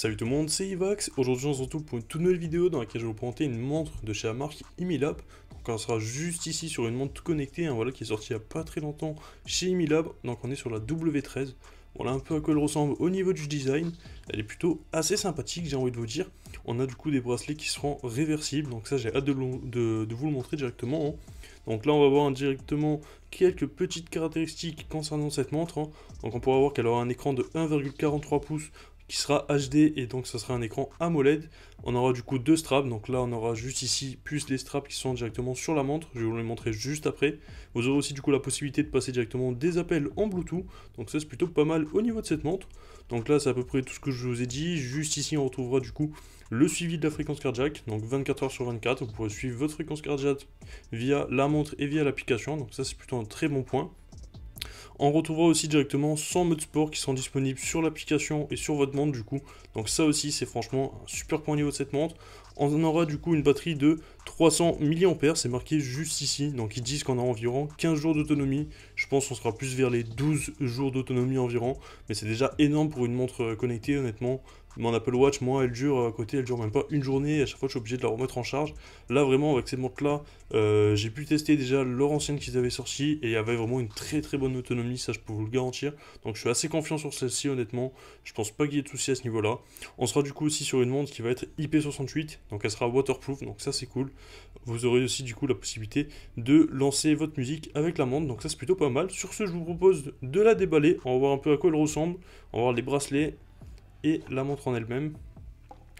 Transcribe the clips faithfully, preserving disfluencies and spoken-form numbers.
Salut tout le monde, c'est Ivax. Aujourd'hui on se retrouve pour une toute nouvelle vidéo dans laquelle je vais vous présenter une montre de chez la marque IMILAB. Donc on sera juste ici sur une montre connectée, hein, voilà, qui est sortie il n'y a pas très longtemps chez IMILAB. Donc on est sur la W treize. Voilà un peu à quoi elle ressemble au niveau du design. Elle est plutôt assez sympathique, j'ai envie de vous dire. On a du coup des bracelets qui seront réversibles, donc ça j'ai hâte de, de, de vous le montrer directement. Hein. Donc là on va voir hein, directement quelques petites caractéristiques concernant cette montre. Hein. Donc on pourra voir qu'elle aura un écran de un virgule quarante-trois pouces qui sera H D et donc ça sera un écran AMOLED. On aura du coup deux straps, donc là on aura juste ici plus les straps qui sont directement sur la montre, je vais vous les montrer juste après. Vous aurez aussi du coup la possibilité de passer directement des appels en Bluetooth, donc ça c'est plutôt pas mal au niveau de cette montre. Donc là c'est à peu près tout ce que je vous ai dit, juste ici on retrouvera du coup le suivi de la fréquence cardiaque, donc vingt-quatre heures sur vingt-quatre, vous pourrez suivre votre fréquence cardiaque via la montre et via l'application, donc ça c'est plutôt un très bon point. On retrouvera aussi directement cent modes sport qui sont disponibles sur l'application et sur votre montre du coup. Donc ça aussi c'est franchement un super point au niveau de cette montre. On aura du coup une batterie de trois cents milliampères-heure, c'est marqué juste ici. Donc ils disent qu'on a environ quinze jours d'autonomie. Je pense qu'on sera plus vers les douze jours d'autonomie environ. Mais c'est déjà énorme pour une montre connectée honnêtement. Mon Apple Watch, moi, elle dure à côté, elle dure même pas une journée, et à chaque fois je suis obligé de la remettre en charge. Là vraiment avec cette montre là, euh, j'ai pu tester déjà leur ancienne qu'ils avaient sortie et il y avait vraiment une très très bonne autonomie, ça je peux vous le garantir. Donc je suis assez confiant sur celle-ci honnêtement, je pense pas qu'il y ait de soucis à ce niveau là. On sera du coup aussi sur une montre qui va être I P soixante-huit, donc elle sera waterproof, donc ça c'est cool. Vous aurez aussi du coup la possibilité de lancer votre musique avec la montre, donc ça c'est plutôt pas mal. Sur ce je vous propose de la déballer, on va voir un peu à quoi elle ressemble, on va voir les bracelets et la montre en elle-même.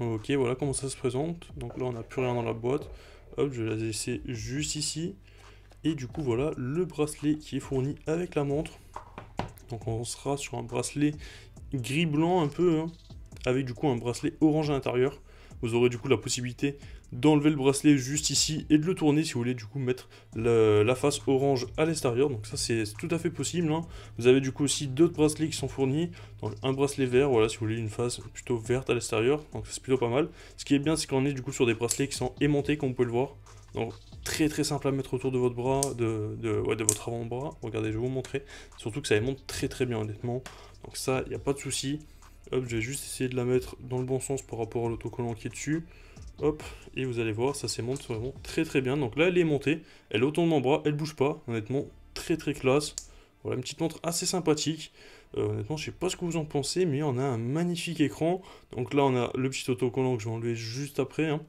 Ok, voilà comment ça se présente. Donc là on n'a plus rien dans la boîte, hop, je vais la laisser juste ici, et du coup voilà le bracelet qui est fourni avec la montre. Donc on sera sur un bracelet gris blanc un peu, hein, avec du coup un bracelet orange à l'intérieur. Vous aurez du coup la possibilité d'enlever le bracelet juste ici et de le tourner si vous voulez du coup mettre le, la face orange à l'extérieur. Donc ça c'est tout à fait possible. Hein. Vous avez du coup aussi d'autres bracelets qui sont fournis. Donc un bracelet vert, voilà, si vous voulez une face plutôt verte à l'extérieur. Donc c'est plutôt pas mal. Ce qui est bien c'est qu'on est du coup sur des bracelets qui sont aimantés comme vous pouvez le voir. Donc très très simple à mettre autour de votre bras, de, de, ouais, de votre avant-bras. Regardez, je vais vous montrer. Surtout que ça aimante très très bien honnêtement. Donc ça, il n'y a pas de souci. Hop, je vais juste essayer de la mettre dans le bon sens par rapport à l'autocollant qui est dessus. Hop, et vous allez voir, ça s'émonte vraiment très très bien. Donc là, elle est montée, elle est autour de mon bras, elle bouge pas. Honnêtement, très très classe. Voilà, une petite montre assez sympathique. Euh, honnêtement, je sais pas ce que vous en pensez, mais on a un magnifique écran. Donc là, on a le petit autocollant que je vais enlever juste après. Hein.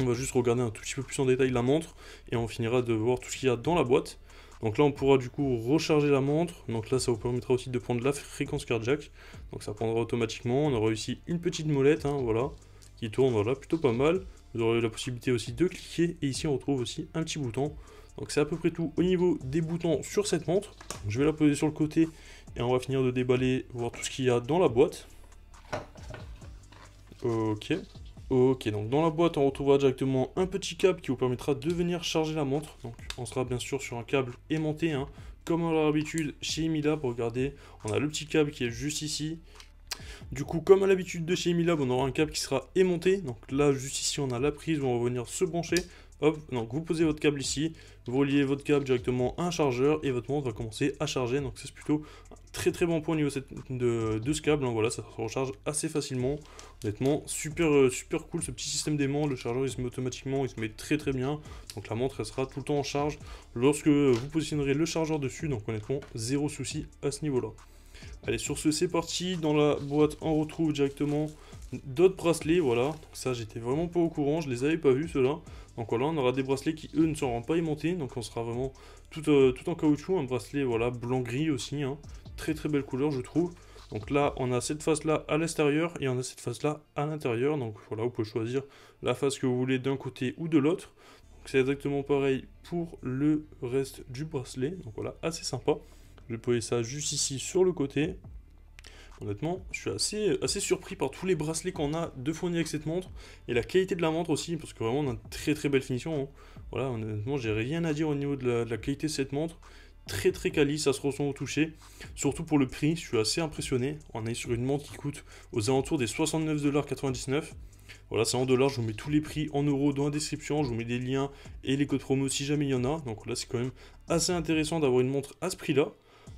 On va juste regarder un tout petit peu plus en détail la montre et on finira de voir tout ce qu'il y a dans la boîte. Donc là on pourra du coup recharger la montre, donc là ça vous permettra aussi de prendre la fréquence cardiaque, donc ça prendra automatiquement. On aura ici une petite molette, hein, voilà, qui tourne, voilà, plutôt pas mal. Vous aurez la possibilité aussi de cliquer et ici on retrouve aussi un petit bouton. Donc c'est à peu près tout au niveau des boutons sur cette montre. Donc, je vais la poser sur le côté et on va finir de déballer, voir tout ce qu'il y a dans la boîte. Ok. Ok, donc dans la boîte on retrouvera directement un petit câble qui vous permettra de venir charger la montre. Donc on sera bien sûr sur un câble aimanté, hein, comme à l'habitude chez IMILAB. Regardez, on a le petit câble qui est juste ici. Du coup, comme à l'habitude de chez IMILAB, on aura un câble qui sera aimanté. Donc là, juste ici, on a la prise où on va venir se brancher. Hop, donc vous posez votre câble ici, vous reliez votre câble directement à un chargeur et votre montre va commencer à charger. Donc c'est plutôt un très très bon point au niveau de, de ce câble, hein, voilà, ça se recharge assez facilement. Honnêtement, super super cool ce petit système d'aimant, le chargeur il se met automatiquement, il se met très très bien. Donc la montre elle sera tout le temps en charge lorsque vous positionnerez le chargeur dessus, donc honnêtement zéro souci à ce niveau là. Allez, sur ce c'est parti. Dans la boîte on retrouve directement d'autres bracelets, voilà. Donc ça j'étais vraiment pas au courant, je les avais pas vus ceux-là. Donc voilà, on aura des bracelets qui eux ne seront pas aimantés, donc on sera vraiment tout, euh, tout en caoutchouc. Un bracelet voilà blanc-gris aussi, hein. Très très belle couleur je trouve. Donc là on a cette face là à l'extérieur et on a cette face là à l'intérieur. Donc voilà, vous pouvez choisir la face que vous voulez d'un côté ou de l'autre. C'est exactement pareil pour le reste du bracelet, donc voilà, assez sympa. Je vais poser ça juste ici sur le côté. Honnêtement, je suis assez, assez surpris par tous les bracelets qu'on a de fournis avec cette montre et la qualité de la montre aussi, parce que vraiment on a une très très belle finition. Hein. Voilà, honnêtement, j'ai rien à dire au niveau de la, de la qualité de cette montre. Très très quali, ça se ressent au toucher. Surtout pour le prix, je suis assez impressionné. On est sur une montre qui coûte aux alentours des soixante-neuf virgule quatre-vingt-dix-neuf dollars. Voilà, c'est en dollars, je vous mets tous les prix en euros dans la description, je vous mets des liens et les codes promo si jamais il y en a. Donc là, c'est quand même assez intéressant d'avoir une montre à ce prix-là.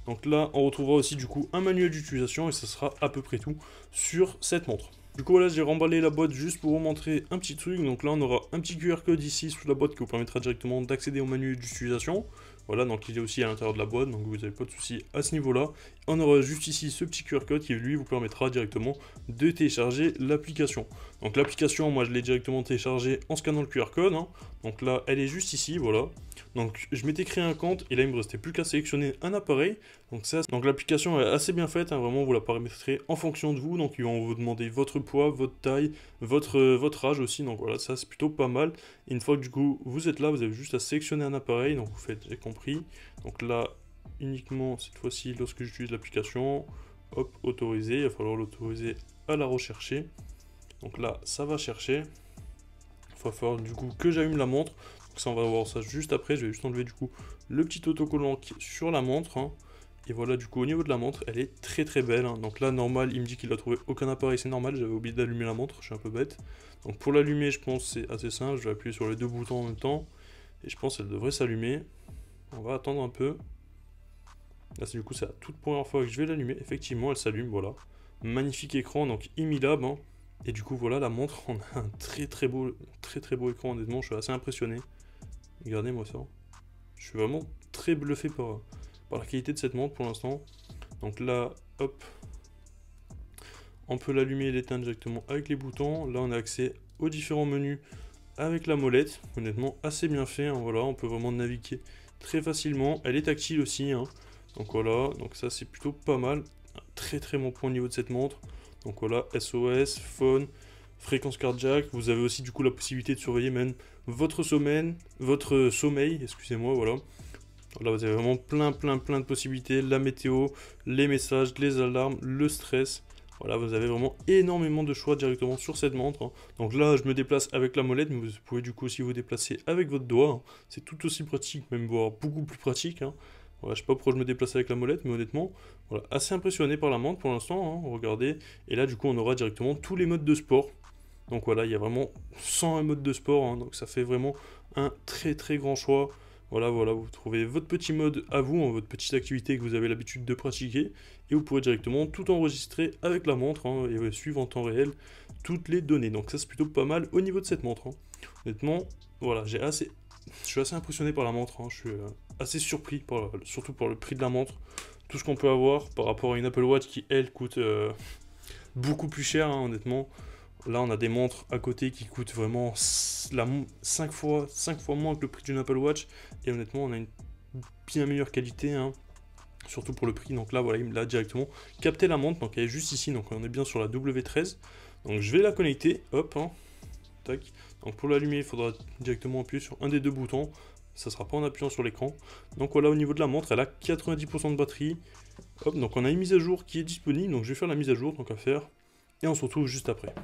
Donc là, on retrouvera aussi du coup un manuel d'utilisation et ce sera à peu près tout sur cette montre. Du coup, voilà, j'ai remballé la boîte juste pour vous montrer un petit truc. Donc là, on aura un petit Q R code ici sous la boîte qui vous permettra directement d'accéder au menu d'utilisation. Voilà, donc il est aussi à l'intérieur de la boîte, donc vous n'avez pas de souci à ce niveau-là. On aura juste ici ce petit Q R code qui, lui, vous permettra directement de télécharger l'application. Donc l'application, moi, je l'ai directement téléchargée en scannant le Q R code, hein. Donc là, elle est juste ici, voilà. Donc je m'étais créé un compte et là, il me restait plus qu'à sélectionner un appareil. Donc ça, donc l'application est assez bien faite, hein. Vraiment, vous la paramétrez en fonction de vous. Donc ils vont vous demander votre poids, votre taille, votre, euh, votre âge aussi. Donc voilà, ça, c'est plutôt pas mal. Et une fois que du coup, vous êtes là, vous avez juste à sélectionner un appareil. Donc vous faites, j'ai compris. Donc là, uniquement cette fois-ci, lorsque j'utilise l'application, hop, autoriser. Il va falloir l'autoriser à la rechercher. Donc là, ça va chercher. Il va falloir du coup que j'allume la montre. Donc ça, on va voir ça juste après. Je vais juste enlever du coup le petit autocollant qui est sur la montre, hein. Et voilà, du coup, au niveau de la montre, elle est très très belle, hein. Donc là, normal, il me dit qu'il a trouvé aucun appareil, c'est normal, j'avais oublié d'allumer la montre, je suis un peu bête. Donc pour l'allumer, je pense c'est assez simple, je vais appuyer sur les deux boutons en même temps. Et je pense qu'elle devrait s'allumer. On va attendre un peu. Là, c'est du coup, c'est la toute première fois que je vais l'allumer. Effectivement, elle s'allume, voilà. Magnifique écran, donc IMILAB, hein. Et du coup, voilà, la montre, on a un très très beau, très très beau écran, honnêtement, je suis assez impressionné. Regardez-moi ça. Je suis vraiment très bluffé par... par la qualité de cette montre pour l'instant. Donc là, hop, on peut l'allumer et l'éteindre directement avec les boutons. Là, on a accès aux différents menus avec la molette, honnêtement assez bien fait, hein. Voilà, on peut vraiment naviguer très facilement, elle est tactile aussi, hein. Donc voilà, donc ça c'est plutôt pas mal, un très très bon point au niveau de cette montre. Donc voilà, S O S, phone, fréquence cardiaque, vous avez aussi du coup la possibilité de surveiller même votre sommeil, votre sommeil, excusez-moi, voilà. Là, vous avez vraiment plein, plein, plein de possibilités. La météo, les messages, les alarmes, le stress. Voilà, vous avez vraiment énormément de choix directement sur cette montre, hein. Donc là, je me déplace avec la molette, mais vous pouvez du coup aussi vous déplacer avec votre doigt, hein. C'est tout aussi pratique, même voire beaucoup plus pratique, hein. Voilà, je sais pas pourquoi je me déplace avec la molette, mais honnêtement, voilà, assez impressionné par la montre pour l'instant, hein. Regardez. Et là, du coup, on aura directement tous les modes de sport. Donc voilà, il y a vraiment cent un modes de sport, hein. Donc ça fait vraiment un très, très grand choix. Voilà, voilà, vous trouvez votre petit mode à vous, hein, votre petite activité que vous avez l'habitude de pratiquer. Et vous pouvez directement tout enregistrer avec la montre, hein, et suivre en temps réel toutes les données. Donc ça, c'est plutôt pas mal au niveau de cette montre, hein. Honnêtement, voilà, j'ai assez... je suis assez impressionné par la montre, hein. Je suis assez surpris, par... surtout par le prix de la montre. Tout ce qu'on peut avoir par rapport à une Apple Watch qui, elle, coûte euh, beaucoup plus cher, hein, honnêtement. Là, on a des montres à côté qui coûtent vraiment cinq fois, cinq fois moins que le prix d'une Apple Watch. Et honnêtement, on a une bien meilleure qualité, hein, surtout pour le prix. Donc là, voilà, il me l'a directement capté la montre. Donc elle est juste ici. Donc on est bien sur la W treize. Donc je vais la connecter. Hop, hein. Tac. Donc pour l'allumer, il faudra directement appuyer sur un des deux boutons. Ça ne sera pas en appuyant sur l'écran. Donc voilà, au niveau de la montre, elle a quatre-vingt-dix pour cent de batterie. Hop, donc on a une mise à jour qui est disponible. Donc je vais faire la mise à jour, donc à faire. Et on se retrouve juste après.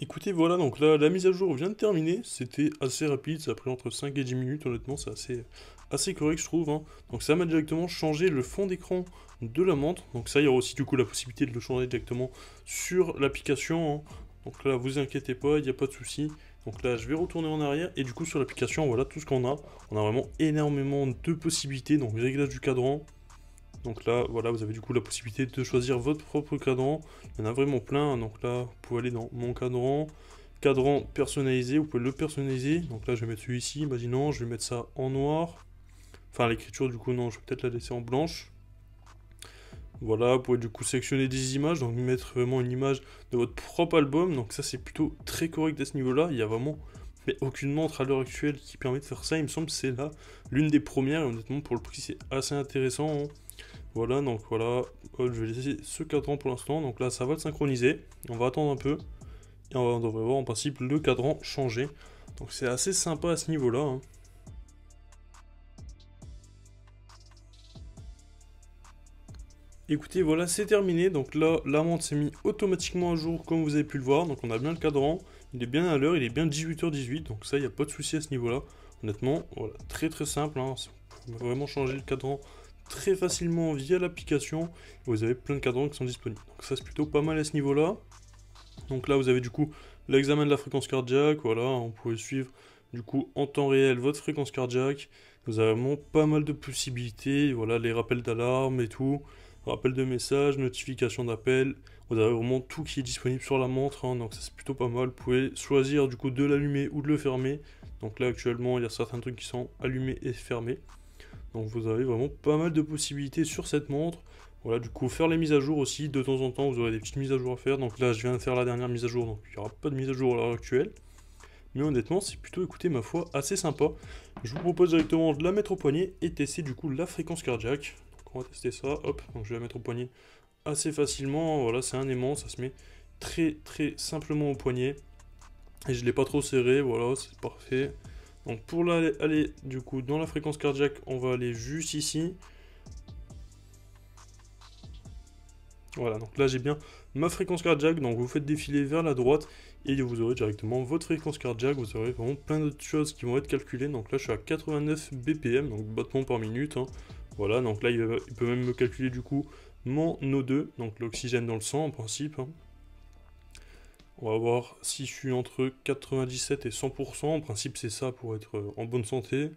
Écoutez, voilà, donc là, la mise à jour vient de terminer, c'était assez rapide, ça a pris entre cinq et dix minutes, honnêtement, c'est assez, assez correct, je trouve, hein. Donc ça m'a directement changé le fond d'écran de la montre, donc ça, il y aura aussi, du coup, la possibilité de le changer directement sur l'application, hein. Donc là, vous inquiétez pas, il n'y a pas de souci. Donc là, je vais retourner en arrière, et du coup, sur l'application, voilà tout ce qu'on a, on a vraiment énormément de possibilités, donc réglage du cadran. Donc là, voilà, vous avez du coup la possibilité de choisir votre propre cadran. Il y en a vraiment plein. Donc là, vous pouvez aller dans mon cadran. Cadran personnalisé, vous pouvez le personnaliser. Donc là, je vais mettre celui-ci, imaginons, je vais mettre ça en noir. Enfin, l'écriture, du coup, non, je vais peut-être la laisser en blanche. Voilà, vous pouvez du coup sélectionner des images. Donc mettre vraiment une image de votre propre album. Donc ça, c'est plutôt très correct à ce niveau-là. Il y a vraiment... mais aucune montre à l'heure actuelle qui permet de faire ça, il me semble que c'est là l'une des premières, et honnêtement pour le prix c'est assez intéressant, hein. Voilà, donc voilà, je vais laisser ce cadran pour l'instant, donc là ça va le synchroniser, on va attendre un peu, et on devrait voir en principe le cadran changer, donc c'est assez sympa à ce niveau là, hein. Écoutez, voilà, c'est terminé. Donc là, la montre s'est mise automatiquement à jour, comme vous avez pu le voir. Donc on a bien le cadran, il est bien à l'heure, il est bien dix-huit heures dix-huit. Donc ça, il n'y a pas de souci à ce niveau-là. Honnêtement, voilà, très très simple, hein. Vous pouvez vraiment changer le cadran très facilement via l'application. Vous avez plein de cadrans qui sont disponibles. Donc ça, c'est plutôt pas mal à ce niveau-là. Donc là, vous avez du coup l'examen de la fréquence cardiaque. Voilà, on pouvait suivre du coup en temps réel votre fréquence cardiaque. Vous avez vraiment pas mal de possibilités. Voilà, les rappels d'alarme et tout. rappel de message, notification d'appel. Vous avez vraiment tout qui est disponible sur la montre, hein, donc ça c'est plutôt pas mal. Vous pouvez choisir du coup de l'allumer ou de le fermer. Donc là actuellement il y a certains trucs qui sont allumés et fermés. Donc vous avez vraiment pas mal de possibilités sur cette montre. Voilà, du coup faire les mises à jour aussi, de temps en temps vous aurez des petites mises à jour à faire. Donc là je viens de faire la dernière mise à jour, donc il n'y aura pas de mise à jour à l'heure actuelle. Mais honnêtement c'est plutôt, écoutez ma foi, assez sympa. Je vous propose directement de la mettre au poignet et tester du coup la fréquence cardiaque. Donc on va tester ça, hop, donc je vais la mettre au poignet assez facilement. Voilà, c'est un aimant, ça se met très très simplement au poignet. Et je ne l'ai pas trop serré, voilà, c'est parfait. Donc pour aller, aller du coup dans la fréquence cardiaque, on va aller juste ici. Voilà, donc là j'ai bien ma fréquence cardiaque, donc vous faites défiler vers la droite et vous aurez directement votre fréquence cardiaque, vous aurez vraiment plein d'autres choses qui vont être calculées. Donc là je suis à quatre-vingt-neuf B P M, donc battements par minute, hein. Voilà, donc là il peut même me calculer du coup mon O deux, donc l'oxygène dans le sang en principe, hein. On va voir si je suis entre quatre-vingt-dix-sept et cent pour cent, en principe c'est ça pour être en bonne santé.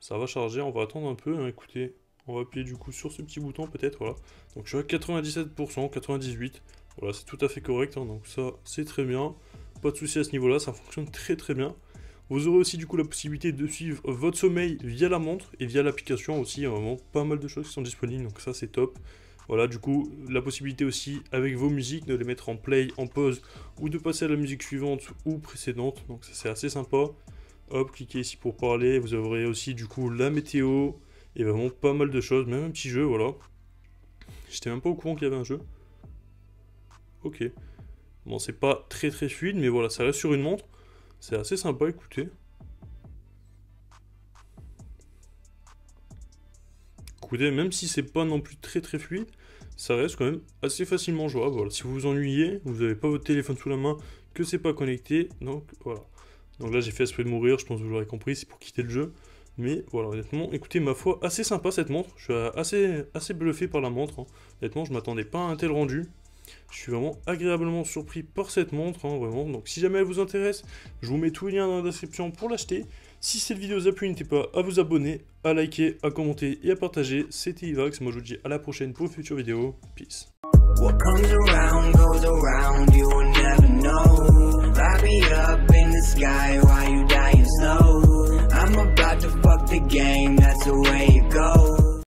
Ça va charger, on va attendre un peu, hein. Écoutez, on va appuyer du coup sur ce petit bouton peut-être, voilà. Donc je suis à quatre-vingt-dix-sept pour cent, quatre-vingt-dix-huit pour cent, voilà c'est tout à fait correct, hein. Donc ça c'est très bien, pas de souci à ce niveau là, ça fonctionne très très bien. Vous aurez aussi du coup la possibilité de suivre votre sommeil via la montre et via l'application aussi, il y a vraiment pas mal de choses qui sont disponibles, donc ça c'est top. Voilà, du coup, la possibilité aussi avec vos musiques de les mettre en play, en pause ou de passer à la musique suivante ou précédente. Donc ça c'est assez sympa. Hop, cliquez ici pour parler. Vous aurez aussi du coup la météo et vraiment pas mal de choses. Même un petit jeu, voilà. J'étais même pas au courant qu'il y avait un jeu. Ok. Bon, c'est pas très très fluide, mais voilà, ça reste sur une montre. C'est assez sympa, écoutez. Écoutez, même si c'est pas non plus très très fluide, ça reste quand même assez facilement jouable. Voilà. Si vous vous ennuyez, vous n'avez pas votre téléphone sous la main, que c'est pas connecté, donc voilà. Donc là j'ai fait esprit de mourir, je pense que vous l'aurez compris, c'est pour quitter le jeu. Mais voilà, honnêtement, écoutez ma foi, assez sympa cette montre. Je suis assez, assez bluffé par la montre, hein. Honnêtement, je m'attendais pas à un tel rendu. Je suis vraiment agréablement surpris par cette montre, hein, vraiment. Donc si jamais elle vous intéresse, je vous mets tous les liens dans la description pour l'acheter. Si cette vidéo vous a plu, n'hésitez pas à vous abonner, à liker, à commenter et à partager. C'était Ivax, moi je vous dis à la prochaine pour une future vidéo. Peace.